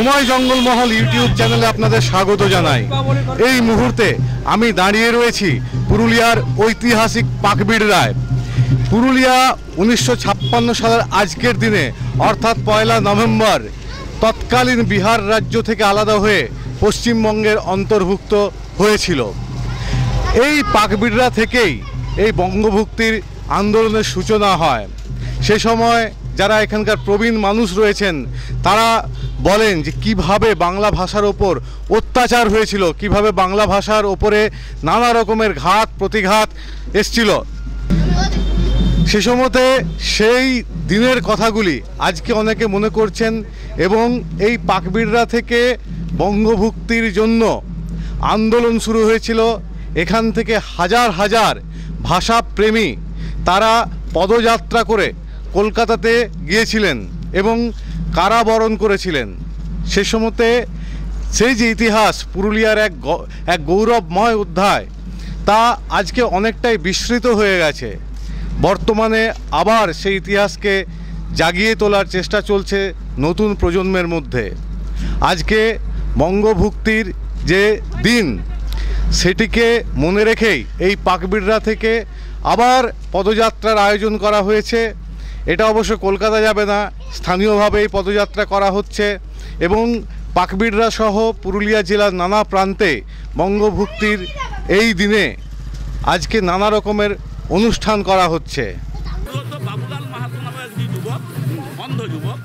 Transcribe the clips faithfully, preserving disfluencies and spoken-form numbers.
समय जंगलमहल यूट्यूब चैनले आपनादेर स्वागत जानाई। एई मुहूर्ते आमी दाड़िये रयेछि पुरुलियार ऐतिहासिक पाकबिड़राय। पुरुलिया उन्नीसशो छप्पन्न सालेर आजकेर दिने अर्थात पयला नवेम्बर तत्कालीन बिहार राज्य थेके आलादा हये पश्चिमबंगेर अंतर्भुक्त हयेछिलो। एई पाकबिड़रा थेकेई एई बंगभुक्तिर आंदोलनेर सूचना हय। सेई समय যারা এখানকার প্রবীণ মানুষ রয়েছেন তারা বলেন যে কিভাবে বাংলা ভাষার ওপর অত্যাচার হয়েছিল, কিভাবে বাংলা ভাষার ওপরে নানা রকমের ঘাত প্রতিঘাত এসেছিল। সেই সময়তে সেই দিনের কথাগুলি আজকে অনেকে মনে করছেন এবং এই পাকবিড়রা থেকে বঙ্গভুক্তির জন্য আন্দোলন শুরু হয়েছিল। এখান থেকে হাজার হাজার ভাষাপ্রেমী তারা পদযাত্রা করে কলকাতাতে গিয়েছিলেন এবং কারাবরণ করেছিলেন। সে সময়তে সেই যে ইতিহাস পুরুলিয়ার এক এক গৌরবময় অধ্যায় তা আজকে অনেকটাই বিস্মৃত হয়ে গেছে। বর্তমানে আবার সেই ইতিহাসকে জাগিয়ে তোলার চেষ্টা চলছে নতুন প্রজন্মের মধ্যে। আজকে বঙ্গভুক্তির যে দিন সেটিকে মনে রেখেই এই পাকবিড়রা থেকে আবার পদযাত্রার আয়োজন করা হয়েছে। এটা অবশ্য কলকাতা যাবে না, স্থানীয়ভাবেই পদযাত্রা করা হচ্ছে এবং পাকবিড়রা সহ পুরুলিয়া জেলার নানা প্রান্তে বঙ্গভুক্তির এই দিনে আজকে নানা রকমের অনুষ্ঠান করা হচ্ছে। বাবুলাল মাহাতো নামে একজন যুবক, অন্ধ যুবক,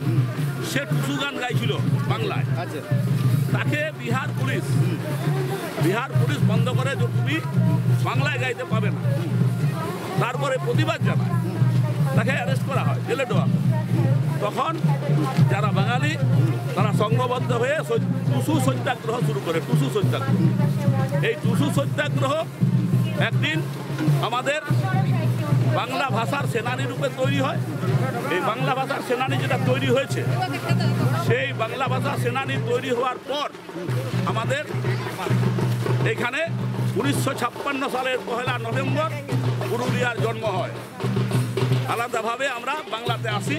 সে টুসু গান গাইছিল বাংলায়। আচ্ছা, তাকে বিহার পুলিশ বিহার পুলিশ বন্ধ করে যে তুমি বাংলায় গাইতে পাবে না। তারপরে প্রতিবাদ জানায়, তাকে অ্যারেস্ট করা হয়, জেলে দেওয়া। তখন যারা বাঙালি তারা সংঘবদ্ধ হয়ে টুসু সত্যাগ্রহ শুরু করে। টুসু সত্যাগ্রহ এই টুসু সত্যাগ্রহ একদিন আমাদের বাংলা ভাষার সেনানী রূপে তৈরি হয়। এই বাংলা ভাষার সেনানী যেটা তৈরি হয়েছে, সেই বাংলা ভাষার সেনানী তৈরি হওয়ার পর আমাদের এখানে উনিশশো ছাপ্পান্ন সালের পহেলা নভেম্বর পুরুলিয়ার জন্ম হয়। আলাদাভাবে আমরা বাংলাতে আসি,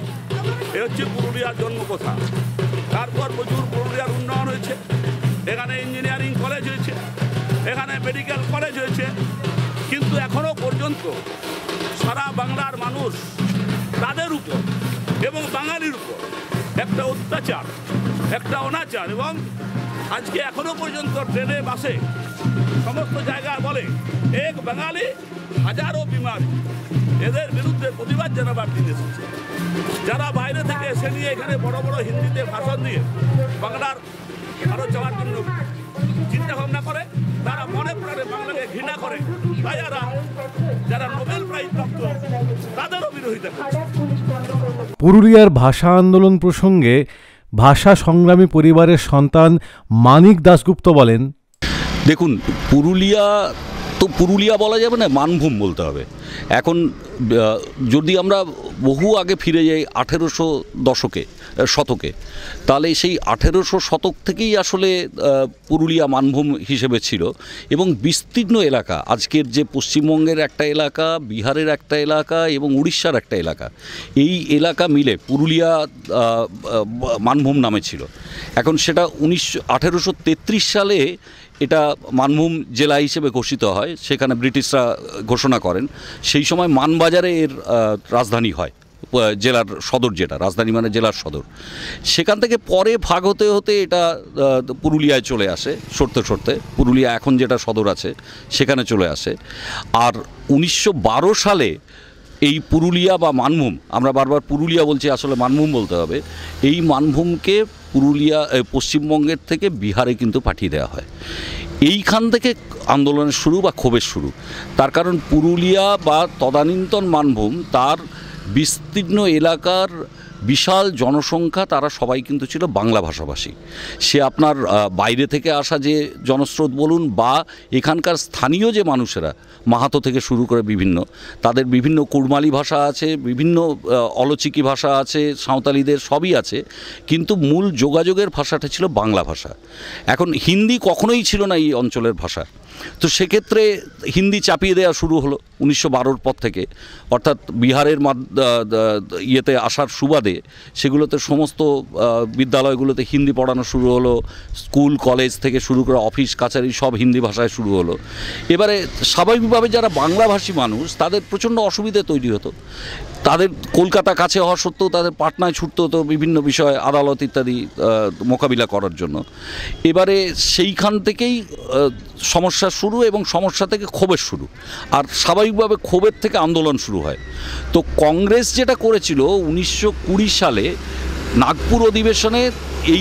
এ হচ্ছে পুরুলিয়ার জন্মকথা। তারপর প্রচুর পুরুলিয়ার উন্নয়ন হয়েছে, এখানে ইঞ্জিনিয়ারিং কলেজ হয়েছে, এখানে মেডিকেল কলেজ হয়েছে, কিন্তু এখনও পর্যন্ত সারা বাংলার মানুষ তাদের উপর এবং বাঙালির উপর একটা অত্যাচার, একটা অনাচার। এবং আজকে এখনও পর্যন্ত ট্রেনে, বাসে, সমস্ত জায়গায় বলে এক বাঙালি হাজারো বিমারি। এদের বিরুদ্ধে প্রতিবাদ জানাবার দিন এসেছে। যারা বাইরে থেকে এসে নিয়ে এখানে বড় বড় হিন্দিতে ভাষণ দিয়ে বাংলার আরো চলার জন্য চিন্তা ভাবনা করে, তারা মনে প্রাণে বাংলাকে ঘৃণা করে। তাই যারা যারা নোবেল প্রাইজ প্রাপ্ত তাদেরও বিরোধিতা করছে। পুরুলিয়ার ভাষা আন্দোলন প্রসঙ্গে ভাষা সংগ্রামী পরিবারের সন্তান মানিক দাশগুপ্ত বলেন, দেখুন পুরুলিয়া তো পুরুলিয়া বলা যাবে না, মানভূম বলতে হবে। এখন যদি আমরা বহু আগে ফিরে যাই আঠেরোশো দশকে শতকে, তাহলে সেই আঠেরোশো শতক থেকেই আসলে পুরুলিয়া মানভূম হিসেবে ছিল এবং বিস্তীর্ণ এলাকা, আজকের যে পশ্চিমবঙ্গের একটা এলাকা, বিহারের একটা এলাকা এবং উড়িষ্যার একটা এলাকা, এই এলাকা মিলে পুরুলিয়া মানভূম নামে ছিল। এখন সেটা উনিশ আঠেরোশো তেত্রিশ সালে এটা মানভূম জেলা হিসেবে ঘোষিত হয়, সেখানে ব্রিটিশরা ঘোষণা করেন। সেই সময় মানবাজারে এর রাজধানী হয়, জেলার সদর, যেটা রাজধানী মানে জেলার সদর। সেখান থেকে পরে ভাগ হতে হতে এটা পুরুলিয়ায় চলে আসে, সরতে সরতে পুরুলিয়া এখন যেটা সদর আছে সেখানে চলে আসে। আর উনিশশো বারো সালে এই পুরুলিয়া বা মানভূম, আমরা বারবার পুরুলিয়া বলছি, আসলে মানভূম বলতে হবে, এই মানভূমকে পুরুলিয়া পশ্চিমবঙ্গের থেকে বিহারে কিন্তু পাঠিয়ে দেওয়া হয়। এইখান থেকে আন্দোলনের শুরু বা ক্ষোভের শুরু। তার কারণ পুরুলিয়া বা তদানীন্তন মানভূম, তার বিস্তীর্ণ এলাকার বিশাল জনসংখ্যা, তারা সবাই কিন্তু ছিল বাংলা ভাষাভাষী। সে আপনার বাইরে থেকে আসা যে জনস্রোত বলুন বা এখানকার স্থানীয় যে মানুষেরা, মাহাতো থেকে শুরু করে বিভিন্ন, তাদের বিভিন্ন কুড়মালি ভাষা আছে, বিভিন্ন অলচিকি ভাষা আছে, সাঁওতালিদের সবই আছে, কিন্তু মূল যোগাযোগের ভাষাটা ছিল বাংলা ভাষা। এখন হিন্দি কখনোই ছিল না এই অঞ্চলের ভাষা। तो से क्षेत्र में हिंदी चापिए देया शुरू हलो उन्नीसशो बारोर पर थेके अर्थात बिहारेर इयेते आसार सुबादे सेगुलोते समस्त विद्यालयगुलोते हिंदी पढ़ानो शुरू हलो स्कूल कलेज थेके शुरू करे अफिस काचारी सब हिंदी भाषाय शुरू हलो। एबारे स्वाभाविकभावे जारा बांग्लाभाषी मानुष तादेर प्रचंड असुविधा तैरि हतो, तादेर कलकाता काछे हवा सत्त्वेও तादेर पाटनाय छुटते हतो विभिन्न विषय आदालत इत्यादि मोकाबिला करार जन्य। एबारे सेइखान थेकेई समस्या शुरू एबं समस्या थेके क्षोभेर शुरू आर स्वाभाविकभावे क्षोभेर थेके आंदोलन शुरू हय। तो कांग्रेस जेटा करेछिल उन्नीसशो कुड़ी साले नागपुर अधिवेशने এই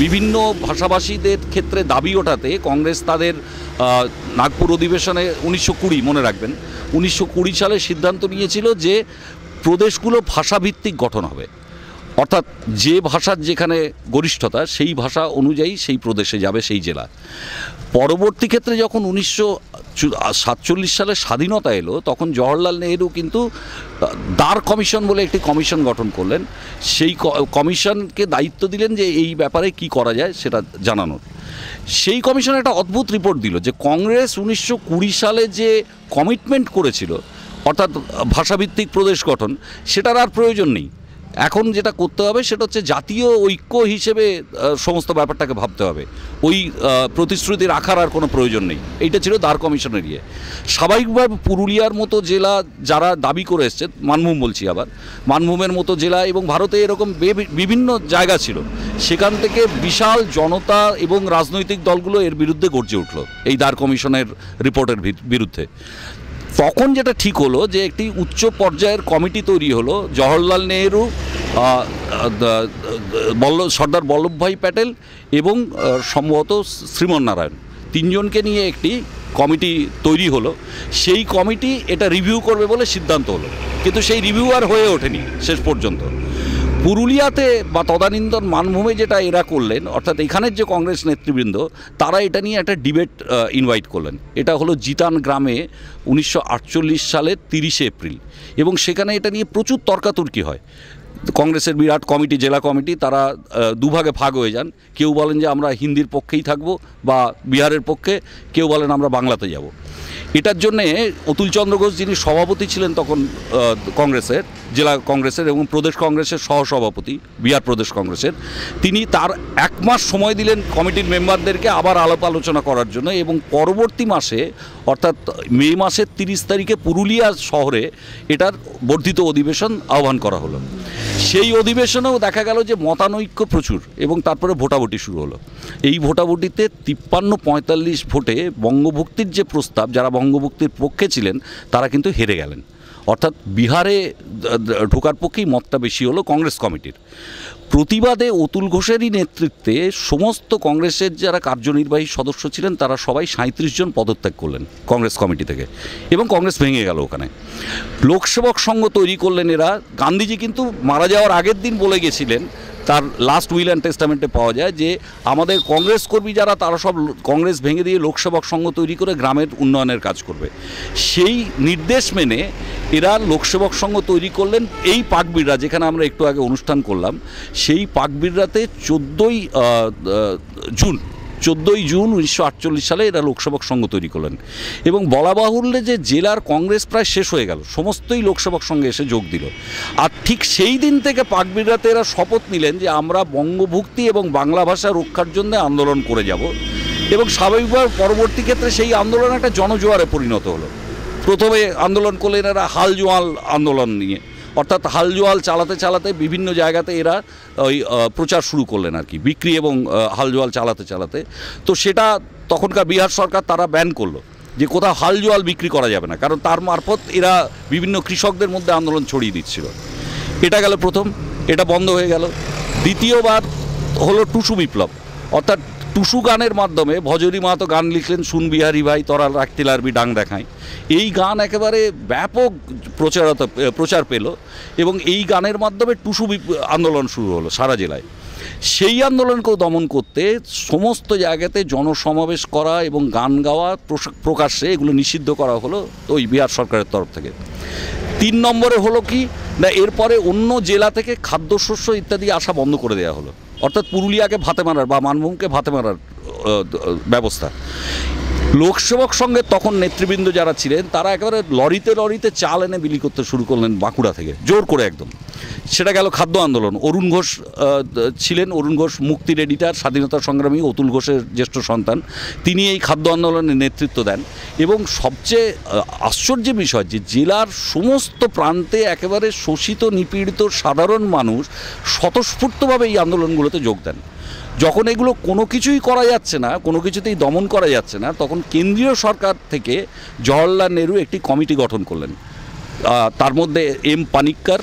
বিভিন্ন ভাষাভাষীদের ক্ষেত্রে দাবি ওঠাতে কংগ্রেস তাদের নাগপুর অধিবেশনে উনিশশো কুড়ি মনে রাখবেন উনিশশো কুড়ি সালে সিদ্ধান্ত নিয়েছিল যে প্রদেশগুলো ভাষাভিত্তিক গঠন হবে, অর্থাৎ যে ভাষার যেখানে গরিষ্ঠতা সেই ভাষা অনুযায়ী সেই প্রদেশে যাবে সেই জেলা। পরবর্তী ক্ষেত্রে যখন উনিশশো সাতচল্লিশ সালে স্বাধীনতা এলো তখন জওহরলাল নেহরু কিন্তু দার কমিশন বলে একটি কমিশন গঠন করলেন, সেই কমিশনকে দায়িত্ব দিলেন যে এই ব্যাপারে কি করা যায় সেটা জানানোর। সেই কমিশন একটা অদ্ভুত রিপোর্ট দিল যে কংগ্রেস উনিশশো কুড়ি সালে যে কমিটমেন্ট করেছিল অর্থাৎ ভাষাভিত্তিক প্রদেশ গঠন সেটার আর প্রয়োজন নেই, এখন যেটা করতে হবে সেটা হচ্ছে জাতীয় ঐক্য হিসেবে সমস্ত ব্যাপারটাকে ভাবতে হবে, ওই প্রতিশ্রুতি রাখার আর কোনো প্রয়োজন নেই। এইটা ছিল দার কমিশনের ইয়ে। স্বাভাবিকভাবে পুরুলিয়ার মতো জেলা যারা দাবি করে এসছে, মানভূম বলছি আবার, মানভূমের মতো জেলা এবং ভারতে এরকম বিভিন্ন জায়গা ছিল, সেখান থেকে বিশাল জনতা এবং রাজনৈতিক দলগুলো এর বিরুদ্ধে গর্জে উঠল এই দার কমিশনের রিপোর্টের বিরুদ্ধে। তখন যেটা ঠিক হলো যে একটি উচ্চ পর্যায়ের কমিটি তৈরি হলো, জওহরলাল নেহরু সর্দার বল্লভভাই প্যাটেল এবং সম্ভবত শ্রীমন নারায়ণ তিনজনকে নিয়ে একটি কমিটি তৈরি হলো। সেই কমিটি এটা রিভিউ করবে বলে সিদ্ধান্ত হলো, কিন্তু সেই রিভিউ আর হয়ে ওঠেনি শেষ পর্যন্ত। পুরুলিয়াতে বা তদানীন্তন মানভূমে যেটা এরা করলেন অর্থাৎ এখানের যে কংগ্রেস নেতৃবৃন্দ তারা এটা নিয়ে একটা ডিবেট ইনভাইট করলেন, এটা হলো জিতান গ্রামে উনিশশো আটচল্লিশ সালের তিরিশে এপ্রিল এবং সেখানে এটা নিয়ে প্রচুর তর্কাতর্কি হয়। কংগ্রেসের বিরাট কমিটি জেলা কমিটি তারা দুভাগে ভাগ হয়ে যান, কেউ বলেন যে আমরা হিন্দির পক্ষেই থাকব বা বিহারের পক্ষে, কেউ বলেন আমরা বাংলাতে যাব। এটার জন্যে অতুল চন্দ্র ঘোষ যিনি সভাপতি ছিলেন তখন কংগ্রেসের জেলা কংগ্রেসের এবং প্রদেশ কংগ্রেসের সহসভাপতি বিহার প্রদেশ কংগ্রেসের, তিনি তার এক মাস সময় দিলেন কমিটির মেম্বারদেরকে আবার আলাপ আলোচনা করার জন্য এবং পরবর্তী মাসে অর্থাৎ মে মাসের তিরিশ তারিখে পুরুলিয়া শহরে এটার বর্ধিত অধিবেশন আহ্বান করা হলো। সেই অধিবেশনেও দেখা গেল যে মতানৈক্য প্রচুর এবং তারপরে ভোটাভুটি শুরু হলো। এই ভোটাভুটিতে তিপ্পান্ন পঁয়তাল্লিশ ভোটে বঙ্গভুক্তির যে প্রস্তাব, যারা বঙ্গভুক্তির পক্ষে ছিলেন তারা কিন্তু হেরে গেলেন, অর্থাৎ বিহারে ঢোকার পক্ষেই মতটা বেশি হলো কংগ্রেস কমিটির। প্রতিবাদে অতুল ঘোষেরই নেতৃত্বে সমস্ত কংগ্রেসের যারা কার্যনির্বাহী সদস্য ছিলেন তারা সবাই সাঁত্রিশ জন পদত্যাগ করলেন কংগ্রেস কমিটি থেকে এবং কংগ্রেস ভেঙে গেল। ওখানে লোকসেবক সংঘ তৈরি করলেন এরা। গান্ধীজি কিন্তু মারা যাওয়ার আগের দিন বলে গেছিলেন, তার লাস্ট উইল অ্যান্ড টেস্টামেন্টে পাওয়া যায় যে আমাদের কংগ্রেস কর্মী যারা তারা সব কংগ্রেস ভেঙে দিয়ে লোকসেবক সংঘ তৈরি করে গ্রামের উন্নয়নের কাজ করবে। সেই নির্দেশ মেনে এরা লোকসেবক সংঘ তৈরি করলেন এই পাকবিড়রা, যেখানে আমরা একটু আগে অনুষ্ঠান করলাম সেই পাকবিড়রাতে চোদ্দোই জুন চোদ্দোই জুন উনিশশো আটচল্লিশ সালে এরা লোকসেবক সংঘ তৈরি করলেন এবং বলা বাহুল্যে যে জেলার কংগ্রেস প্রায় শেষ হয়ে গেল, সমস্তই লোকসেবক সংঘে এসে যোগ দিল। আর ঠিক সেই দিন থেকে পাকবিড়রাতে এরা শপথ নিলেন যে আমরা বঙ্গভুক্তি এবং বাংলা ভাষা রক্ষার জন্য আন্দোলন করে যাব এবং স্বাভাবিকভাবে পরবর্তী ক্ষেত্রে সেই আন্দোলন একটা জনজোয়ারে পরিণত হলো। প্রথমে আন্দোলন করলেন এরা হালজোয়াল আন্দোলন নিয়ে, অর্থাৎ হালজোয়াল চালাতে চালাতে বিভিন্ন জায়গাতে এরা ওই প্রচার শুরু করলেন আর কি, বিক্রি এবং হালজোয়াল চালাতে চালাতে। তো সেটা তখনকার বিহার সরকার তারা ব্যান করলো যে কোথাও হালজোয়াল বিক্রি করা যাবে না, কারণ তার মারফত এরা বিভিন্ন কৃষকদের মধ্যে আন্দোলন ছড়িয়ে দিচ্ছিল। এটা গেল প্রথম, এটা বন্ধ হয়ে গেল। দ্বিতীয়বার হলো টুসু বিপ্লব, অর্থাৎ টুসু গানের মাধ্যমে ভজরি মাহাতো গান লিখলেন শুন বিহারি ভাই তোরা রাখতে লারবি ডাং দেখায়। এই গান একেবারে ব্যাপক প্রচারতা প্রচার পেল এবং এই গানের মাধ্যমে টুসু আন্দোলন শুরু হলো সারা জেলায়। সেই আন্দোলনকেও দমন করতে সমস্ত জায়গাতে জনসমাবেশ করা এবং গান গাওয়া প্রকাশ্যে এগুলো নিষিদ্ধ করা হলো ওই বিহার সরকারের তরফ থেকে। তিন নম্বরে হলো কি না এরপরে অন্য জেলা থেকে খাদ্যশস্য ইত্যাদি আসা বন্ধ করে দেওয়া হলো, অর্থাৎ পুরুলিয়াকে ভাতে মারার বা মানভূমকে ভাতে মারার ব্যবস্থা। লোকসেবক সঙ্গে তখন নেতৃবৃন্দ যারা ছিলেন তারা একেবারে লরিতে লরিতে চাল এনে বিলি করতে শুরু করলেন বাঁকুড়া থেকে, জোর করে একদম। সেটা গেল খাদ্য আন্দোলন। অরুণ ঘোষ ছিলেন, অরুণ ঘোষ মুক্তির এডিটার, স্বাধীনতা সংগ্রামী অতুল ঘোষের জ্যেষ্ঠ সন্তান, তিনি এই খাদ্য আন্দোলনের নেতৃত্ব দেন। এবং সবচেয়ে আশ্চর্যের বিষয় যে জেলার সমস্ত প্রান্তে একেবারে শোষিত নিপীড়িত সাধারণ মানুষ স্বতঃস্ফূর্তভাবে এই আন্দোলনগুলোতে যোগ দেন। যখন এগুলো কোনো কিছুই করা যাচ্ছে না, কোনো কিছুতেই দমন করা যাচ্ছে না, তখন কেন্দ্রীয় সরকার থেকে জওহরলাল নেহরু একটি কমিটি গঠন করলেন। তার মধ্যে এম পানিক্কার,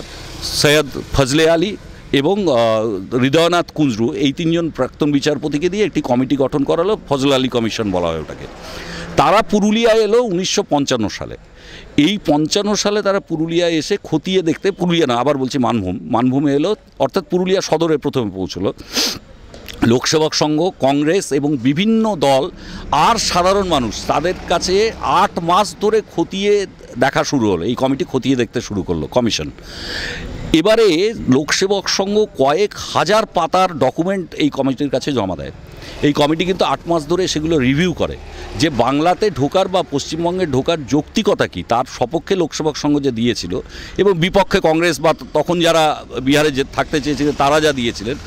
সৈয়দ ফজলে আলী এবং হৃদয়নাথ কুঞ্জরু, এই তিনজন প্রাক্তন বিচারপতিকে দিয়ে একটি কমিটি গঠন করা হলো, ফজলে আলী কমিশন বলা হয় ওটাকে। তারা পুরুলিয়ায় এলো উনিশশো পঞ্চান্ন সালে। এই পঞ্চান্ন সালে তারা পুরুলিয়ায় এসে খতিয়ে দেখতে, পুরুলিয়া না আবার বলছি মানভূম, মানভূমে এলো, অর্থাৎ পুরুলিয়া সদরে প্রথমে পৌঁছলো। লোকসেবক সংঘ, কংগ্রেস এবং বিভিন্ন দল আর সাধারণ মানুষ, তাদের কাছে আট মাস ধরে খতিয়ে দেখা শুরু হলো, এই কমিটি খতিয়ে দেখতে শুরু করলো কমিশন। এবারে লোকসেবক সংঘ কয়েক হাজার পাতার ডকুমেন্ট এই কমিটির কাছে জমা দেয়। এই কমিটি কিন্তু আট মাস ধরে সেগুলো রিভিউ করে যে বাংলাতে ঢোকার বা পশ্চিমবঙ্গে ঢোকার যৌক্তিকতা কী, তার সপক্ষে লোকসেবক সংঘ যে দিয়েছিল এবং বিপক্ষে কংগ্রেস বা তখন যারা বিহারে যে থাকতে চেয়েছিলেন তারা যা দিয়েছিলেন,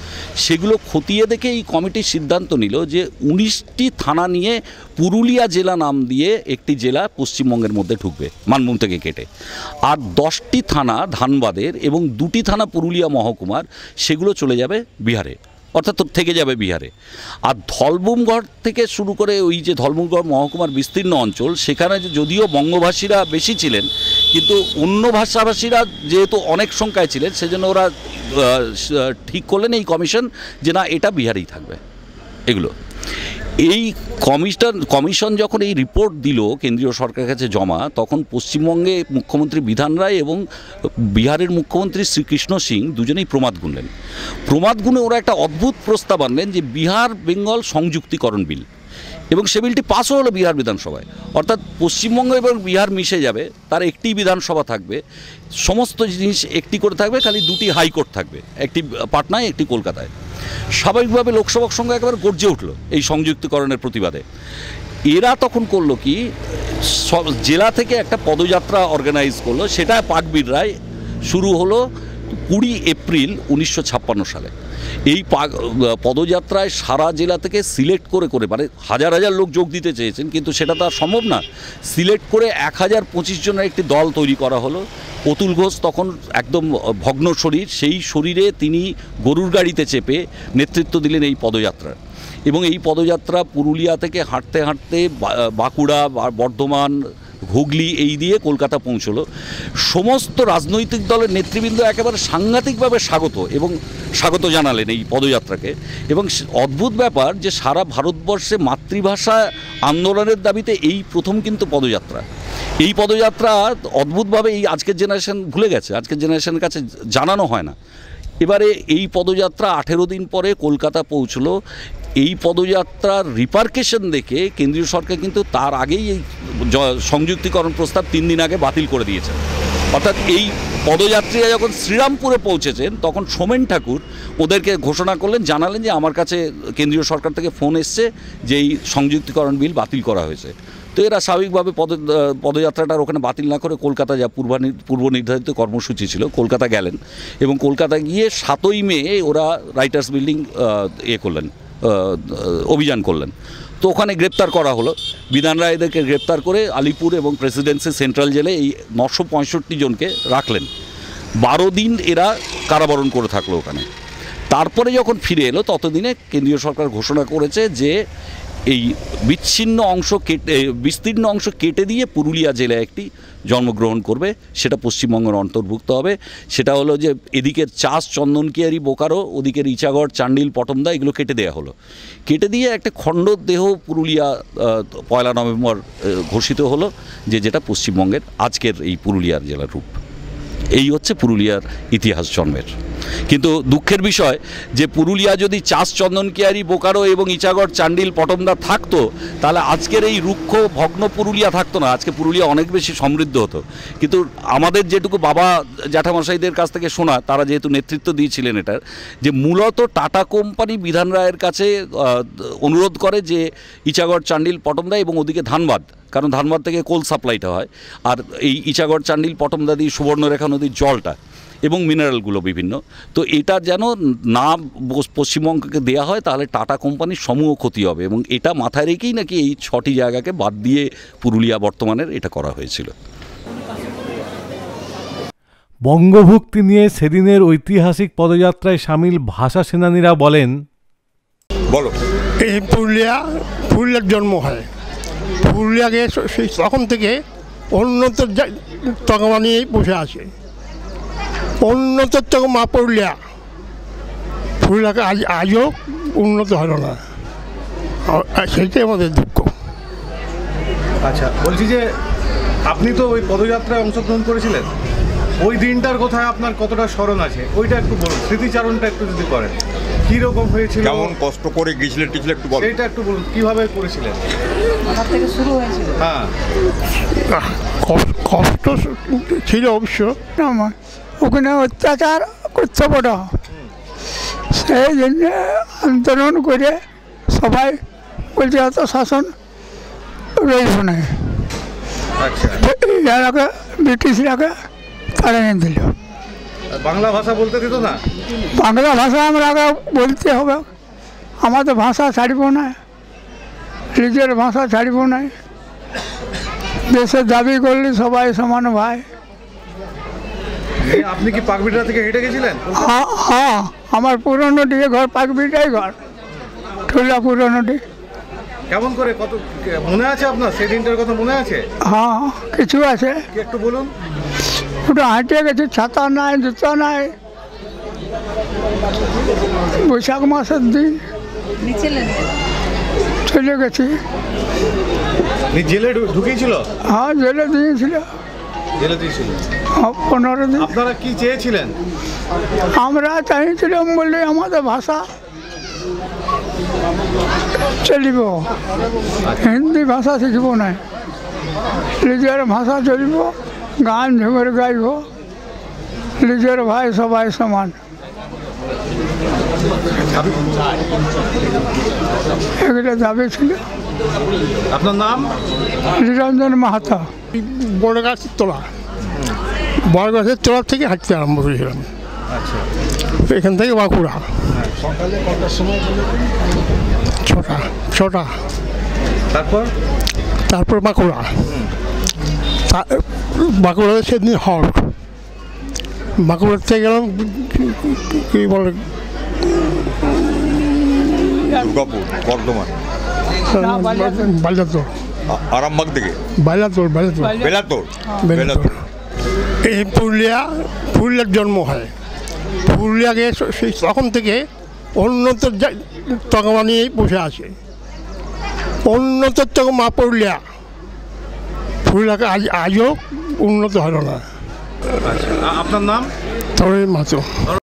সেগুলো খতিয়ে দেখে এই কমিটির সিদ্ধান্ত নিল যে উনিশটি থানা নিয়ে পুরুলিয়া জেলা নাম দিয়ে একটি জেলা পশ্চিমবঙ্গের মধ্যে ঢুকবে মানভূম থেকে কেটে, আর দশটি থানা ধানবাদের এবং দুটি থানা পুরুলিয়া মহকুমার, সেগুলো চলে যাবে বিহারে, অর্থাৎ থেকে যাবে বিহারে। আর ধলভূমগড় থেকে শুরু করে ওই যে ধলভূমগড় মহকুমার বিস্তীর্ণ অঞ্চল, সেখানে যদিও বঙ্গভাষীরা বেশি ছিলেন কিন্তু অন্য ভাষাভাষীরা যেহেতু অনেক সংখ্যায় ছিলেন সেজন্য ওরা ঠিক করলেন এই কমিশন যে না, এটা বিহারেই থাকবে এগুলো। এই কমিশন কমিশন যখন এই রিপোর্ট দিল কেন্দ্রীয় সরকারের কাছে জমা, তখন পশ্চিমবঙ্গে মুখ্যমন্ত্রী বিধান রায় এবং বিহারের মুখ্যমন্ত্রী শ্রীকৃষ্ণ সিং দুজনেই প্রমাদ গুনলেন। প্রমাদ গুনে ওরা একটা অদ্ভুত প্রস্তাব আনলেন যে বিহার বেঙ্গল সংযুক্তিকরণ বিল, এবং সে বিলটি পাসও হলো বিহার বিধানসভায়। অর্থাৎ পশ্চিমবঙ্গ এবং বিহার মিশে যাবে, তার একটি বিধানসভা থাকবে, সমস্ত জিনিস একটি করে থাকবে, খালি দুটি হাইকোর্ট থাকবে, একটি পাটনায় একটি কলকাতায়। স্বাভাবিকভাবে লোকসভা সংঘ একেবারে গর্জে উঠল এই সংযুক্তিকরণের প্রতিবাদে। এরা তখন করলো কি, জেলা থেকে একটা পদযাত্রা অর্গানাইজ করলো, সেটা পাকবির রায় শুরু হলো কুড়ি এপ্রিল উনিশশো ছাপ্পান্ন সালে। এই পদযাত্রায় সারা জেলা থেকে সিলেক্ট করে করে, মানে হাজার হাজার লোক যোগ দিতে চেয়েছেন কিন্তু সেটা তো আর সম্ভব না, সিলেক্ট করে এক হাজার পঁচিশ জনের একটি দল তৈরি করা হলো। অতুল ঘোষ তখন একদম ভগ্ন শরীর, সেই শরীরে তিনি গরুর গাড়িতে চেপে নেতৃত্ব দিলেন এই পদযাত্রার। এবং এই পদযাত্রা পুরুলিয়া থেকে হাঁটতে হাঁটতে বাঁকুড়া, বর্ধমান, হুগলি এই দিয়ে কলকাতা পৌঁছলো। সমস্ত রাজনৈতিক দলের নেতৃবৃন্দ একেবারে সাংঘাতিকভাবে স্বাগত এবং স্বাগত জানালেন এই পদযাত্রাকে। এবং অদ্ভুত ব্যাপার যে সারা ভারতবর্ষে মাতৃভাষা আন্দোলনের দাবিতে এই প্রথম কিন্তু পদযাত্রা। এই পদযাত্রা অদ্ভুতভাবে এই আজকের জেনারেশন ভুলে গেছে, আজকের জেনারেশনের কাছে জানানো হয় না। এবারে এই পদযাত্রা আঠেরো দিন পরে কলকাতা পৌঁছলো। এই পদযাত্রার রিপার্কেশন দেখে কেন্দ্রীয় সরকার কিন্তু তার আগেই এই সংযুক্তিকরণ প্রস্তাব তিন দিন আগে বাতিল করে দিয়েছেন। অর্থাৎ এই পদযাত্রীরা যখন শ্রীরামপুরে পৌঁছেছেন তখন সোমেন ঠাকুর ওদেরকে ঘোষণা করলেন, জানালেন যে আমার কাছে কেন্দ্রীয় সরকার থেকে ফোন এসছে যে এই সংযুক্তিকরণ বিল বাতিল করা হয়েছে। তো এরা স্বাভাবিকভাবে পদ পদযাত্রাটার ওখানে বাতিল না করে কলকাতা যা পূর্বানি পূর্ব নির্ধারিত কর্মসূচি ছিল কলকাতা গেলেন, এবং কলকাতা গিয়ে সাতই মে ওরা রাইটার্স বিল্ডিং এ করলেন, অভিযান করলেন। তো ওখানে গ্রেপ্তার করা হলো, বিধান রায়দেরকে গ্রেপ্তার করে আলিপুর এবং প্রেসিডেন্সি সেন্ট্রাল জেলে এই নশো পঁয়ষট্টি জনকে রাখলেন। বারো দিন এরা কারাবরণ করে থাকলো ওখানে। তারপরে যখন ফিরে এলো ততদিনে কেন্দ্রীয় সরকার ঘোষণা করেছে যে এই বিচ্ছিন্ন অংশ কেটে বিস্তীর্ণ অংশ কেটে দিয়ে পুরুলিয়া জেলায় একটি জন্মগ্রহণ করবে, সেটা পশ্চিমবঙ্গের অন্তর্ভুক্ত হবে। সেটা হলো যে এদিকের চাষ, চন্দনকিয়ারি, বোকারো, ওদিকের ইচাগড়, চান্ডিল, পটমদা, এগুলো কেটে দেওয়া হলো। কেটে দিয়ে একটা খণ্ডদেহ পুরুলিয়া পয়লা নভেম্বর ঘোষিত হলো, যে যেটা পশ্চিমবঙ্গের আজকের এই পুরুলিয়ার জেলার রূপ। এই হচ্ছে পুরুলিয়ার ইতিহাস জন্মের। কিন্তু দুঃখের বিষয় যে পুরুলিয়া যদি চাষ চন্দনকিয়ারি বোকারো এবং ইচাগড় চান্ডিল পটমদা থাকতো তাহলে আজকের এই রুক্ষ ভগ্ন পুরুলিয়া থাকতো না, আজকে পুরুলিয়া অনেক বেশি সমৃদ্ধ হতো। কিন্তু আমাদের যেটুকু বাবা জ্যাঠামশাইদের কাছ থেকে শোনা, তারা যেহেতু নেতৃত্ব দিয়েছিলেন এটার, যে মূলত টাটা কোম্পানি বিধান রায়ের কাছে অনুরোধ করে যে ইচাগড় চান্ডিল পটমদা এবং ওদিকে ধানবাদ, কারণ ধানবাদ থেকে কোল সাপ্লাইটা হয়, আর এই ইচাগড় চান্ডিল পটমদা দিয়ে সুবর্ণরেখা নদীর জলটা এবং মিনারেলগুলো বিভিন্ন, তো এটা যেন না পশ্চিমবঙ্গকে দেওয়া হয়, তাহলে টাটা কোম্পানির সমূহ ক্ষতি হবে। এবং এটা মাথায় রেখেই নাকি এই ছটি জায়গাকে বাদ দিয়ে পুরুলিয়া বর্তমানের এটা করা হয়েছিল। বঙ্গভুক্তি নিয়ে সেদিনের ঐতিহাসিক পদযাত্রায় সামিল ভাষা সেনানীরা বলেন, বলো এই পুরুলিয়া পুরুলিয়ার জন্ম হয়, পুরুলিয়াকে সেই তখন থেকে উন্নত তকমা নিয়ে বসে আছে, উন্নত তকমা পুরুলিয়া, পুরুলিয়াকে আজ আজও উন্নত হলো না, সেটাই আমাদের দুঃখ। আচ্ছা, বলছি যে আপনি তো ওই পদযাত্রায় অংশগ্রহণ করেছিলেন, ওই দিনটার কথা আপনার কতটা স্মরণ আছে? ওইটা একটু বলুন, স্মৃতিচারণটা একটু যদি করেন, কীরকম হয়েছিল, কেমন কষ্ট করে গিয়েছিলেন টিছলে একটু বলুন, এটা একটু বলুন কীভাবে করেছিলেন, কোথা থেকে শুরু হয়েছিল? হ্যাঁ, কষ্ট ছিল অবশ্য, আমার ওখানে অত্যাচার করতে বড়, সেই জন্য আন্দোলন করে সবাই বলছে এত শাসন রয়েছে না, এলাকা ব্রিটিশ এলাকা পারেনি দিল, বাংলা ভাষা বলতে দিত না, বাংলা ভাষা আমরা বলতে হবে, আমাদের ভাষা ছাড়ব না, নিজের ভাষা ছাড়ব না, দেশে দাবি করলে সবাই সমান ভাই। আপনি কি পাকবিড়া থেকে হেঁটে গেছিলেন? হ্যাঁ, আমার পুরনো দিকে ঘর, পাকবিড়াই ঘর, ঠোলা পুরনোটি। কেমন করে, কত মনে আছে আপনার সেই দিনটার কথা মনে আছে? হ্যাঁ কিছু আছে, একটু বলুন। ওটা হাঁটে গেছে, ছাতা নাই, জুতা নাই, বৈশাখ মাসের দিন চলে গেছি, জেলে ঢুকিয়েছিল। হ্যাঁ জেলে দিয়েছিল, জেলে দিয়েছিল পনেরো দিন। আপনারা কি চেয়েছিলেন? আমরা চাইছিলাম বলে আমাদের ভাষা চলিব, হিন্দি ভাষা শিখব না, নিজের ভাষা চলিব, গান ঝুমুর গাইব, নিজের ভাই সবাই সমান, এগুলো দাবি ছিল। আপনার নাম? নিরঞ্জন মাহাতা। বড় গাছের তোলা, বড় গাছের তোলা থেকে হাঁটতে আরম্ভ করেছিলাম, এখান থেকে বাঁকুড়া, ছটা ছটা তারপর তারপর বাঁকুড়া, বাঁকুড়া সেদিন হল্ট, বাঁকুড়ার থেকে গেলাম কী বলে দুর্গাপুর, বর্ধমান, বালিয়াতোড়, আরামবাগ দিকে, বালিয়াতোড়, বেলাতোড়, বেলাতোড়। এই পুরুলিয়া পুরুলিয়ার জন্ম হয়, পুরুলিয়াকে সেই তখন থেকে উন্নত তকমা নিয়ে বসে আছে, উন্নত তকমা পুরুলিয়া, পুরুলিয়াকে আজ আজও উন্নত হলো না। আপনার নাম? তরুণ মাহাতো।